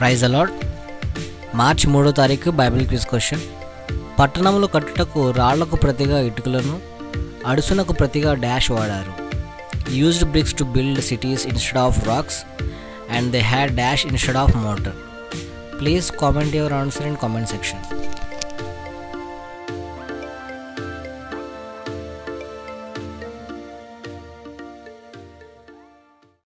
Praise the lord. మార్చి 3వ తారీఖు బైబిల్ క్విజ్ క్వశ్చన్. పట్టణములు కట్టుటకు రాళ్లకు ప్రతిగా ఇటుకలను, అడుసునకు ప్రతిగా డాష్ వాడారు. Used bricks to build cities instead of rocks and they had dash instead of mortar. Please comment your answer in comment section.